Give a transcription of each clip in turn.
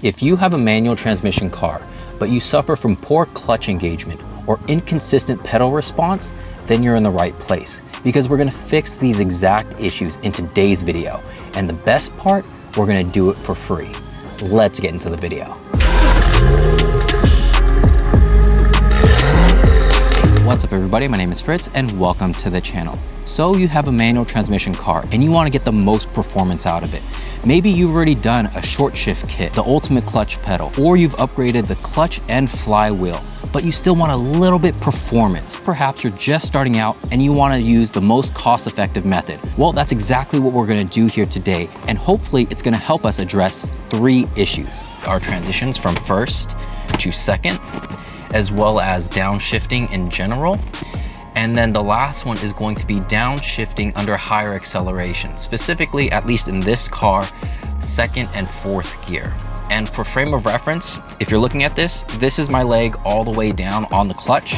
If you have a manual transmission car, but you suffer from poor clutch engagement or inconsistent pedal response, then you're in the right place, because we're gonna fix these exact issues in today's video. And the best part, we're gonna do it for free. Let's get into the video. What's up everybody, my name is Fritz and welcome to the channel. So you have a manual transmission car and you wanna get the most performance out of it. Maybe you've already done a short shift kit, the ultimate clutch pedal, or you've upgraded the clutch and flywheel, but you still want a little bit performance. Perhaps you're just starting out and you wanna use the most cost-effective method. Well, that's exactly what we're gonna do here today, and hopefully it's gonna help us address three issues. Our transitions from first to second, as well as downshifting in general. And then the last one is going to be downshifting under higher acceleration, specifically, at least in this car, second and fourth gear. And for frame of reference, if you're looking at this, this is my leg all the way down on the clutch.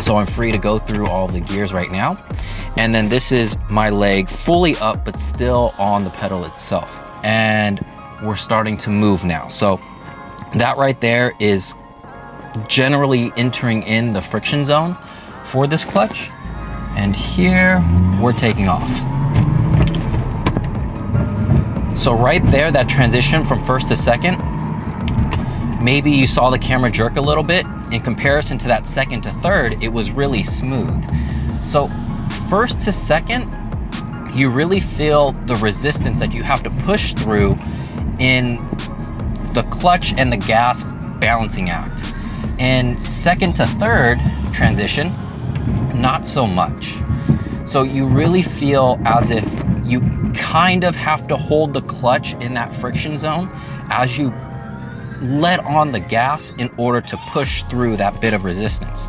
So I'm free to go through all the gears right now. And then this is my leg fully up, but still on the pedal itself. And we're starting to move now. So that right there is generally entering in the friction zone for this clutch. And here we're taking off. So right there, that transition from first to second, maybe you saw the camera jerk a little bit. In comparison to that second to third, it was really smooth. So first to second, you really feel the resistance that you have to push through in the clutch and the gas balancing act. And second to third transition, not so much. So you really feel as if you kind of have to hold the clutch in that friction zone as you let on the gas in order to push through that bit of resistance.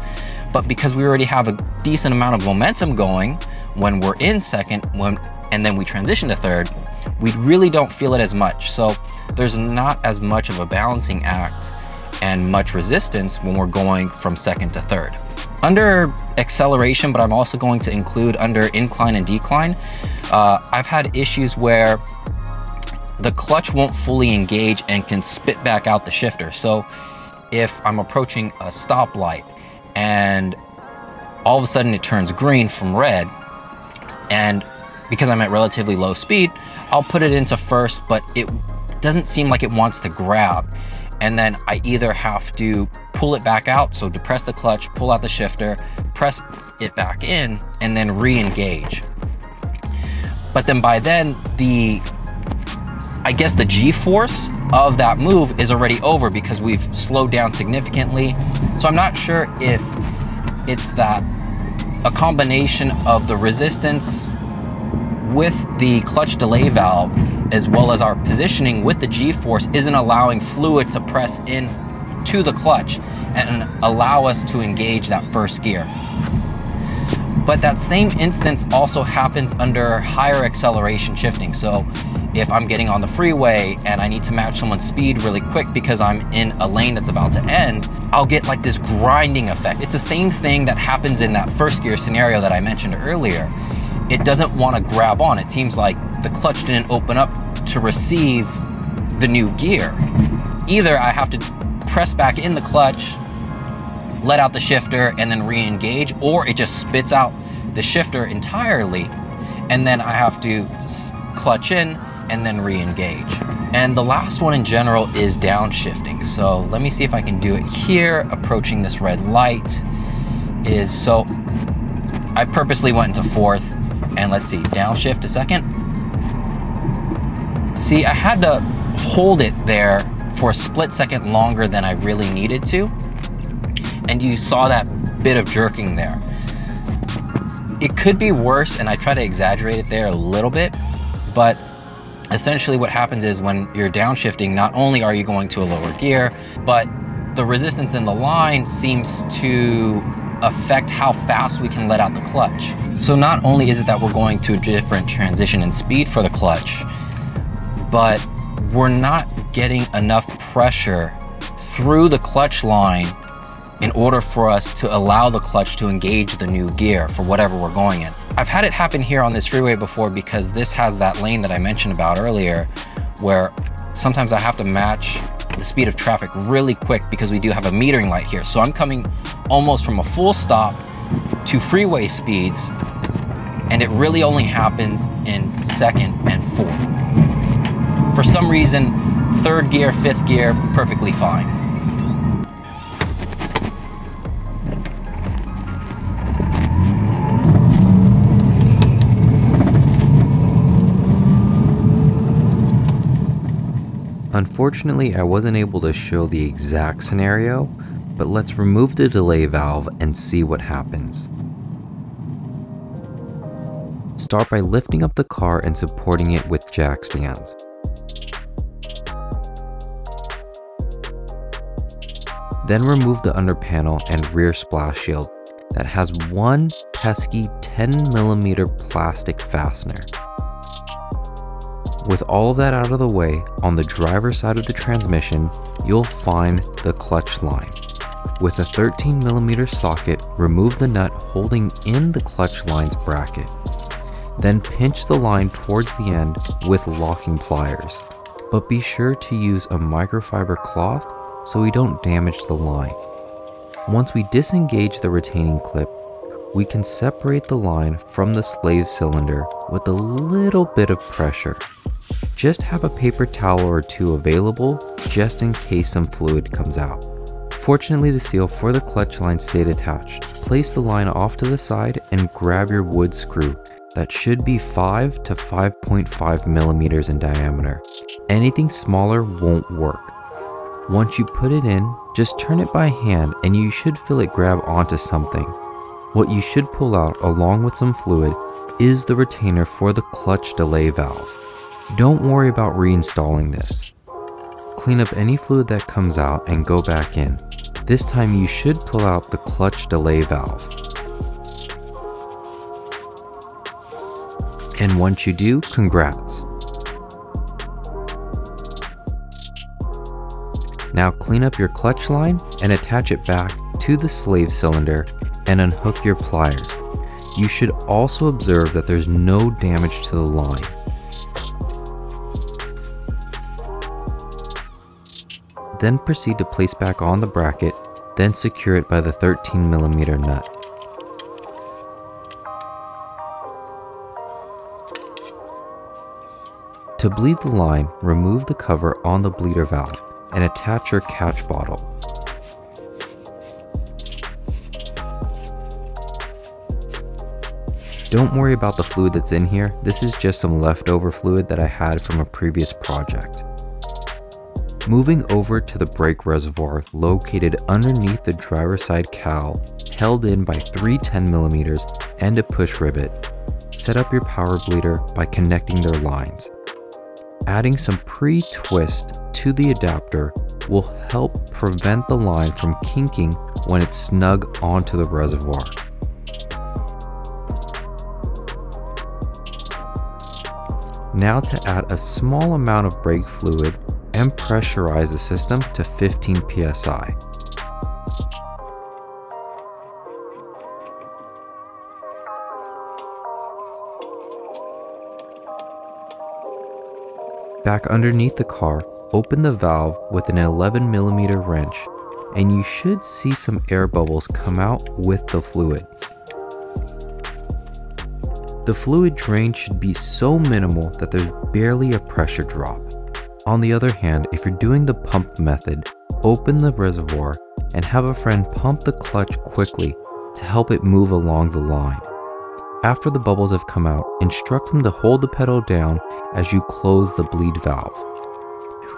But because we already have a decent amount of momentum going when we're in second, and then we transition to third, we really don't feel it as much. So there's not as much of a balancing act and much resistance when we're going from second to third. Under acceleration, but I'm also going to include under incline and decline, I've had issues where the clutch won't fully engage and can spit back out the shifter. So if I'm approaching a stoplight and all of a sudden it turns green from red, and because I'm at relatively low speed, I'll put it into first, but it doesn't seem like it wants to grab. And then I either have to pull it back out, so depress the clutch, pull out the shifter, press it back in, and then re-engage. But then by then, I guess the G-force of that move is already over because we've slowed down significantly. So I'm not sure if it's that a combination of the resistance with the clutch delay valve, as well as our positioning with the G-force, isn't allowing fluid to press in to the clutch and allow us to engage that first gear. But that same instance also happens under higher acceleration shifting. So if I'm getting on the freeway and I need to match someone's speed really quick because I'm in a lane that's about to end, I'll get like this grinding effect. It's the same thing that happens in that first gear scenario that I mentioned earlier. It doesn't want to grab on. It seems like the clutch didn't open up to receive the new gear. Either I have to press back in the clutch, let out the shifter, and then re-engage, or it just spits out the shifter entirely, and then I have to clutch in and then re-engage. And the last one in general is downshifting. So let me see if I can do it here. Approaching this red light is, so I purposely went into fourth, and let's see, downshift to second. See, I had to hold it there for a split second longer than I really needed to. And you saw that bit of jerking there. It could be worse, and I try to exaggerate it there a little bit, but essentially what happens is when you're downshifting, not only are you going to a lower gear, but the resistance in the line seems to affect how fast we can let out the clutch. So not only is it that we're going to a different transition in speed for the clutch, but we're not getting enough pressure through the clutch line in order for us to allow the clutch to engage the new gear for whatever we're going in. I've had it happen here on this freeway before because this has that lane that I mentioned about earlier where sometimes I have to match the speed of traffic really quick because we do have a metering light here. So I'm coming almost from a full stop to freeway speeds, and it really only happens in second and fourth. For some reason, third gear, fifth gear, perfectly fine. Unfortunately, I wasn't able to show the exact scenario, but let's remove the delay valve and see what happens. Start by lifting up the car and supporting it with jack stands. Then remove the under panel and rear splash shield that has one pesky 10mm plastic fastener. With all of that out of the way, on the driver's side of the transmission, you'll find the clutch line. With a 13mm socket, remove the nut holding in the clutch line's bracket. Then pinch the line towards the end with locking pliers, but be sure to use a microfiber cloth so we don't damage the line. Once we disengage the retaining clip, we can separate the line from the slave cylinder with a little bit of pressure. Just have a paper towel or two available just in case some fluid comes out. Fortunately, the seal for the clutch line stayed attached. Place the line off to the side and grab your wood screw that should be 5 to 5.5 millimeters in diameter. Anything smaller won't work. Once you put it in, just turn it by hand and you should feel it grab onto something. What you should pull out along with some fluid is the retainer for the clutch delay valve. Don't worry about reinstalling this. Clean up any fluid that comes out and go back in. This time you should pull out the clutch delay valve. And once you do, congrats. Now clean up your clutch line and attach it back to the slave cylinder and unhook your pliers. You should also observe that there's no damage to the line. Then proceed to place back on the bracket, then secure it by the 13mm nut. To bleed the line, remove the cover on the bleeder valve and attach your catch bottle. Don't worry about the fluid that's in here. This is just some leftover fluid that I had from a previous project. Moving over to the brake reservoir located underneath the driver's side cowl, held in by 3 10mm and a push rivet. Set up your power bleeder by connecting their lines. Adding some pre-twist to the adapter will help prevent the line from kinking when it's snug onto the reservoir. Now to add a small amount of brake fluid and pressurize the system to 15 psi. Back underneath the car, open the valve with an 11mm wrench, and you should see some air bubbles come out with the fluid. The fluid drain should be so minimal that there's barely a pressure drop. On the other hand, if you're doing the pump method, open the reservoir and have a friend pump the clutch quickly to help it move along the line. After the bubbles have come out, instruct them to hold the pedal down as you close the bleed valve.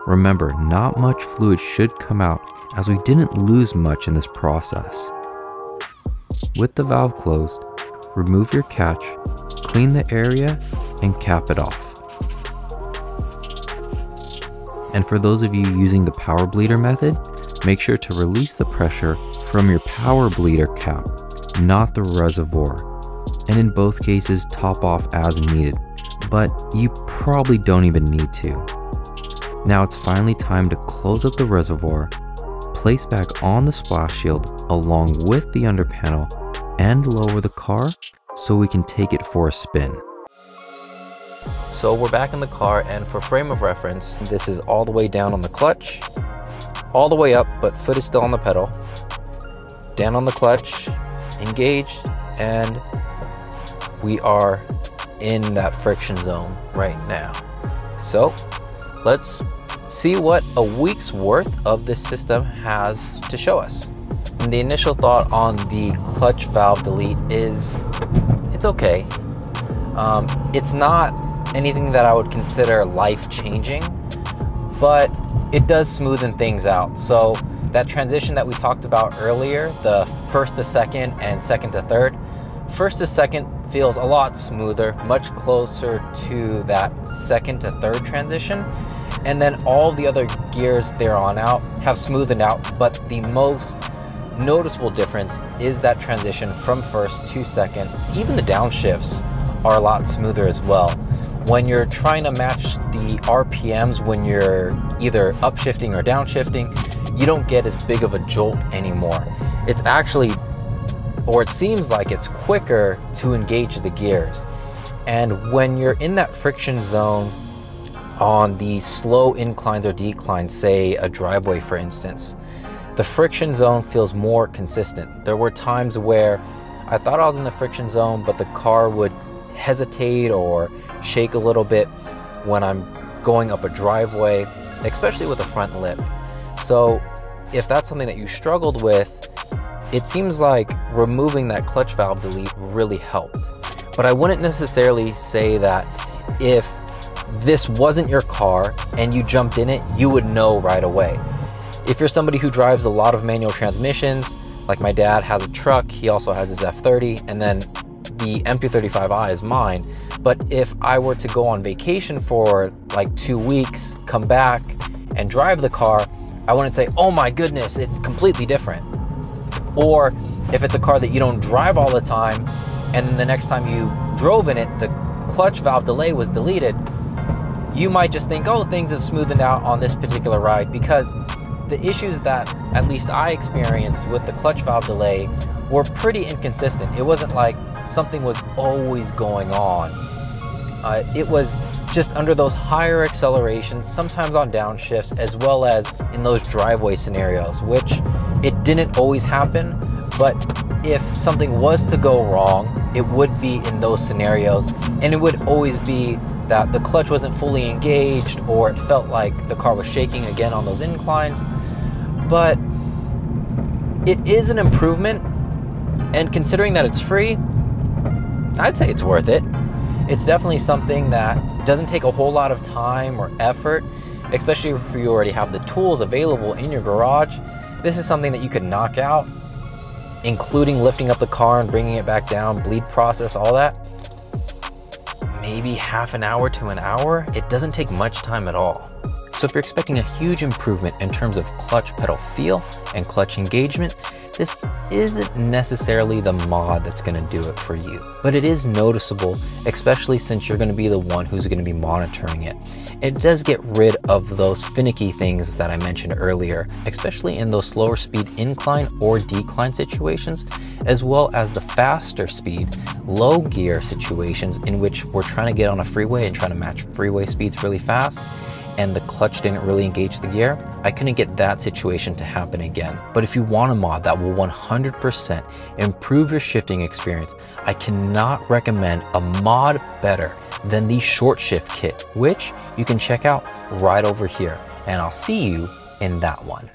Remember, not much fluid should come out as we didn't lose much in this process. With the valve closed, remove your catch, clean the area, and cap it off. And for those of you using the power bleeder method, make sure to release the pressure from your power bleeder cap, not the reservoir. And in both cases, top off as needed, but you probably don't even need to. Now it's finally time to close up the reservoir, place back on the splash shield along with the under panel, and lower the car so we can take it for a spin. So we're back in the car, and for frame of reference, this is all the way down on the clutch, all the way up, but foot is still on the pedal, down on the clutch, engaged, and we are in that friction zone right now. So let's see what a week's worth of this system has to show us. And the initial thought on the clutch valve delete is it's okay. It's not anything that I would consider life-changing, but it does smoothen things out. So that transition that we talked about earlier, the first to second and second to third, first to second feels a lot smoother, much closer to that second to third transition. And then all the other gears there on out have smoothened out, but the most noticeable difference is that transition from first to second. Even the downshifts are a lot smoother as well. When you're trying to match the RPMs when you're either upshifting or downshifting, you don't get as big of a jolt anymore. It's actually, or it seems like it's quicker to engage the gears. And when you're in that friction zone on the slow inclines or declines, say a driveway for instance, the friction zone feels more consistent. There were times where I thought I was in the friction zone, but the car would hesitate or shake a little bit when I'm going up a driveway, especially with a front lip. So if that's something that you struggled with, it seems like removing that clutch valve delete really helped. But I wouldn't necessarily say that if this wasn't your car and you jumped in it, you would know right away. If you're somebody who drives a lot of manual transmissions, like my dad has a truck, he also has his F30, and then the m 35 i is mine. But if I were to go on vacation for like 2 weeks, come back and drive the car, I wouldn't say, oh my goodness, it's completely different. Or if it's a car that you don't drive all the time, and then the next time you drove in it, the clutch valve delay was deleted, you might just think, oh, things have smoothened out on this particular ride, because the issues that at least I experienced with the clutch valve delay were pretty inconsistent. It wasn't like something was always going on. It was just under those higher accelerations, sometimes on downshifts, as well as in those driveway scenarios, which it didn't always happen, but if something was to go wrong, it would be in those scenarios, and it would always be that the clutch wasn't fully engaged, or it felt like the car was shaking again on those inclines. But it is an improvement, and considering that it's free, I'd say it's worth it. It's definitely something that doesn't take a whole lot of time or effort, especially if you already have the tools available in your garage. This is something that you could knock out, including lifting up the car and bringing it back down, bleed process, all that. Maybe half an hour to an hour. It doesn't take much time at all. So if you're expecting a huge improvement in terms of clutch pedal feel and clutch engagement, this isn't necessarily the mod that's going to do it for you, but it is noticeable, especially since you're going to be the one who's going to be monitoring it. It does get rid of those finicky things that I mentioned earlier, especially in those slower speed incline or decline situations, as well as the faster speed, low gear situations in which we're trying to get on a freeway and trying to match freeway speeds really fast, and the clutch didn't really engage the gear. I couldn't get that situation to happen again. But if you want a mod that will 100% improve your shifting experience, I cannot recommend a mod better than the Short Shift Kit, which you can check out right over here. And I'll see you in that one.